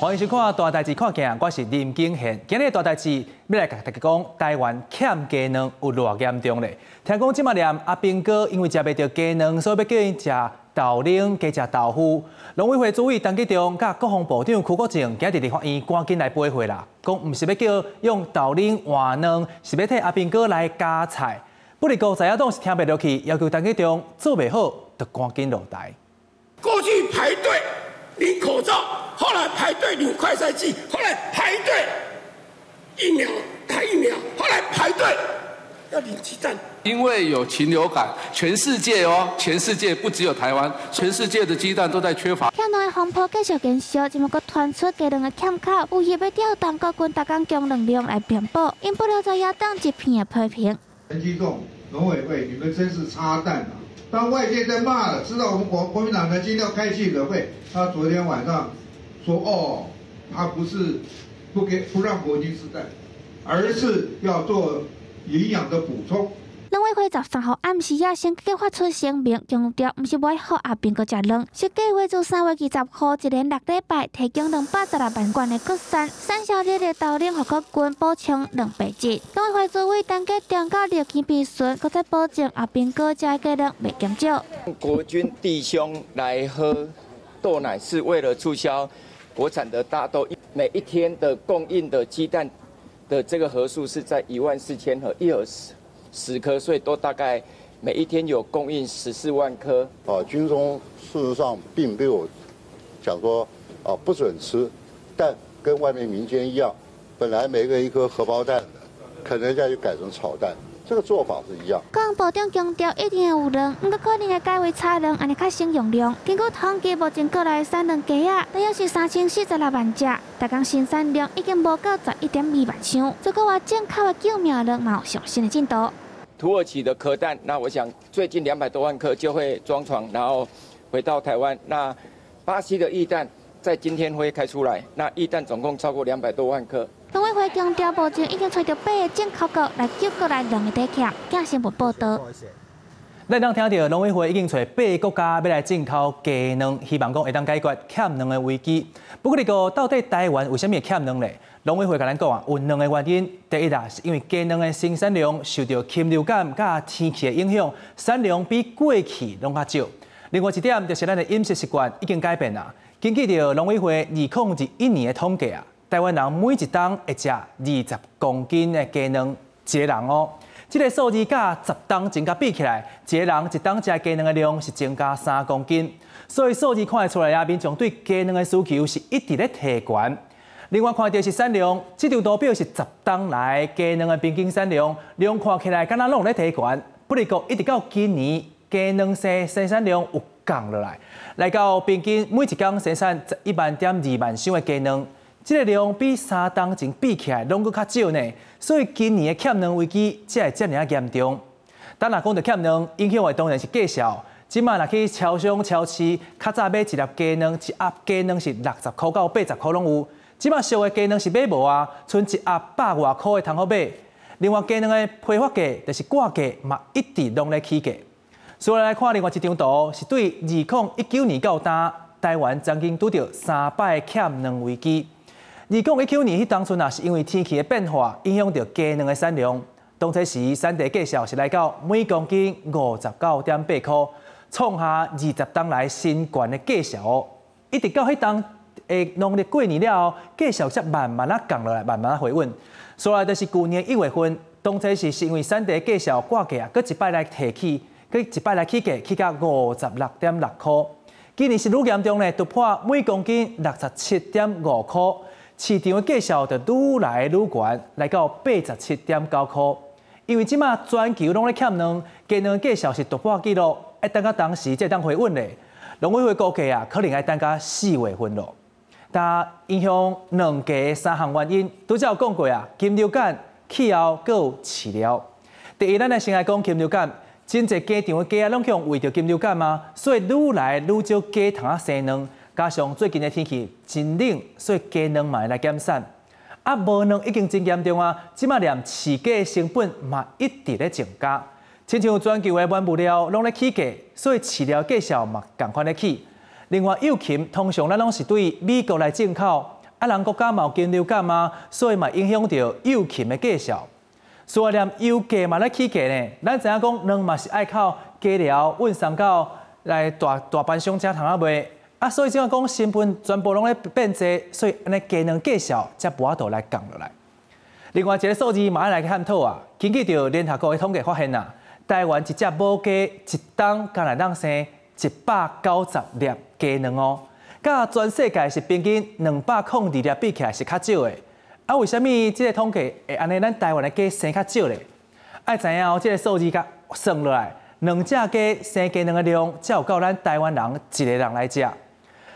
欢迎收看大代志看见，我是林景贤。今日大代志要来甲大家讲，台湾欠鸡卵有偌严重咧？听讲即卖连阿兵哥因为食袂到鸡卵，所以要叫因食豆奶，加食豆腐。农委会主委陈吉仲甲国防部长邱国正今日伫法院赶紧来驳回啦，讲毋是要叫用豆奶换卵，是要替阿兵哥来加菜。不过在野党是听袂落去，要求陈吉仲做袂好，就赶紧落台。过去排队领口罩。 后来排队领快筛剂，后来排队疫苗打疫苗，后来排队要领鸡蛋。因为有禽流感，全世界哦，全世界不只有台湾，全世界的鸡蛋都在缺乏。欠卵的风波继续延烧，今物阁传出鸡卵的欠口，有意要调动国军，逐天供能量来填补，引不了在野党一片的批评。陈吉仲、农委会，你们真是插蛋啊！当外界在骂了，知道我们国民党呢今天要开记者会，他昨天晚上。 说哦，他不是不让国军吃蛋，而是要做营养的补充。农委会13号暗时啊，先计发出声明，强调唔是买好阿兵哥食卵，是计划自3月20号一连6礼拜提供216万罐的国产产销日的豆奶，互国军补充200只。农委会主委陈吉仲到立院批询，搁再保证阿兵哥食的鸡卵袂减少。国军弟兄来喝豆奶是为了促销。 国产的大豆每一天的供应的鸡蛋的这个盒数是在14000盒，一盒10颗，所以都大概每一天有供应14万颗。啊，军中事实上并没有讲说啊不准吃，但跟外面民间一样，本来每个一颗荷包蛋，可能现在就改成炒蛋。 这个做法是一样。国防部长强调，一定会有卵，不过可能会改为产卵，安尼较省用量。经过统计，目前国内产卵鸡啊，大约是3046万只，逐天生产量已经无到11.2万箱。这个话进口的救命卵嘛有上升的进度。土耳其的壳蛋，那我想最近200多万颗就会装船，然后回到台湾。那巴西的液蛋在今天会开出来，那液蛋总共超过200多万颗。 农委会强调，目前已经找到8个进口国来救国内量的短缺。今新闻报道，咱当听到农委会已经找8个国家要来进口鸡卵，希望讲会当解决欠卵的危机。不过，到底台湾为虾米欠卵咧？农委会甲咱讲啊，有2个原因。第一啦，是因为鸡卵的生产量受到禽流感甲天气的影响，产量比过去拢较少。另外一点就是咱的饮食习惯已经改变啦。根据着农委会2021年的统计啊。 台湾人每一冬会食20公斤的鸡卵，一个人哦。这个数字甲10冬前甲比起来，一个人一冬食鸡卵的量是增加3公斤，所以数字看得出来啊，民众对鸡卵的需求是一直咧提悬。另外看到是产量，这张图表是10冬来鸡卵的平均产量，量看起来敢若拢咧提悬，不过一直到今年鸡卵生产量有降落来，来到平均每一天生产11.2万箱的鸡卵。 这个量比3冬前比起来，拢阁较少呢，所以今年的欠卵危机才会遮尔啊严重。当若讲到欠卵，影响的当然是价格。即卖若去超商、超市，较早买一粒鸡卵，一盒鸡卵是60块到80块拢有。即卖俗的鸡卵是买无啊，剩一盒100外块的通好买。另外，鸡卵的批发价就是挂价嘛，一直拢咧起价。所以来看另外一张图，是对2019年到今，台湾曾经拄到3摆欠卵危机。 2019年迄当初也是因为天气的变化影响到鸡卵的产量，当初时产地价格是来到每公斤59.8块，创下20冬来新高的价格。一直到迄当诶农历过年了后，价格才慢慢啊降落来，慢慢啊回稳。所以就是去年1月份，当初时是因为产地价格挂价啊，佮一摆来提起，佮一摆来起价，起到56.6块。今年是愈严重咧，突破每公斤67.5块。 市场的价格就愈来愈悬，来到87.9块。因为即马全球拢咧欠卵，鸡卵价格是突破纪录，要等到当时才当回稳咧。农委会估计啊，可能要等到4月份咯。但影响卵价的3项原因，拄则有讲过啊，禽流感、气候、佮有饲料。第一，咱来先来讲禽流感，真侪鸡场的鸡啊，拢去用喂着禽流感嘛，所以愈来愈少鸡通啊生卵。 加上最近的天气真冷，所以鸡卵嘛来减产，啊无卵已经真严重啊！即马连饲鸡成本嘛一直咧增加，亲像全球的原物料拢咧起价，所以饲料价格嘛同款咧起。另外，幼禽通常咱拢是对美国来进口，啊，人国家嘛有禽流感嘛，所以嘛影响到幼禽的价数。所以连油价嘛咧起价呢，咱知影讲卵嘛是爱靠鸡寮、阮三狗来大班商家通啊卖。啊，所以怎啊讲成分全部拢咧变侪，所以安尼鸡卵价数才无法度来降落来。另外一个数字嘛来探讨啊，根据着联合国的统计发现啊，台湾一只母鸡一冬敢若当生190粒鸡卵哦。 甲全世界是平均202粒比起来是较少的，啊，为什么这个统计会安尼？咱台湾的鸡生较少咧？爱知影哦，这个数字甲算落来，2只鸡生鸡卵的量，才有够咱台湾人一个人来食。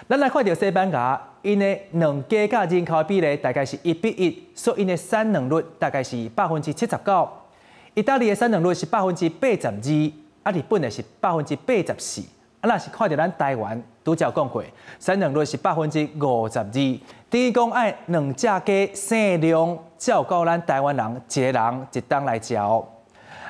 咱来看到西班牙，因的卵鸡甲人口的比例大概是1:1，所以因的产卵率大概是79%。意大利的产卵率是82%，啊，日本的是84%。 啊，若是看到咱台湾，拄则有讲过，产卵率是52%，等于讲爱2只鸡生量，才有够咱台湾人一个人一冬来食哦。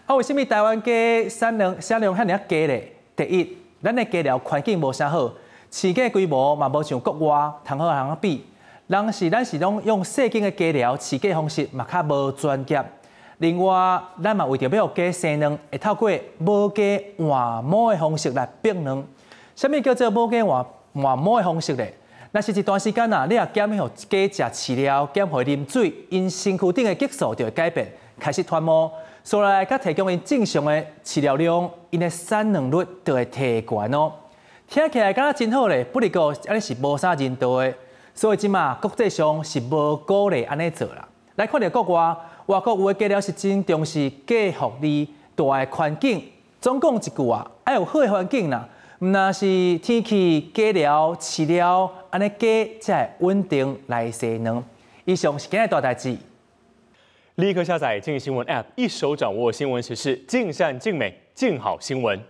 啊，为什么台湾鸡产量遐尔低咧？第一，咱的鸡寮环境无啥好，饲鸡规模嘛无像国外通好通比，人是咱是拢用细间的鸡寮饲鸡方式嘛较无专业。另外，咱嘛为着要鸡生卵，会透过母鸡换母的方式来逼卵。什么叫做母鸡换母的方式咧？那是一段时间啊，你也减去互鸡食饲料，减去啉水，因身躯顶的激素就会改变，开始脱毛。所以，佮提供因正常的饲料量，因的产卵率就会提悬哦。听起来敢若真好咧，不过安尼是无啥人道的，所以即嘛国际上是无鼓励安尼做啦。来看到国外。 外国有诶鸡寮是真重视鸡福利、大诶环境，总共一句啊，爱有好诶环境啦，毋那是天气、鸡寮、饲料，安尼鸡才会稳定来生卵。以上是今日大代志。立刻下载《鏡新闻》App， 一手掌握新闻时事，尽善尽美，鏡好新闻。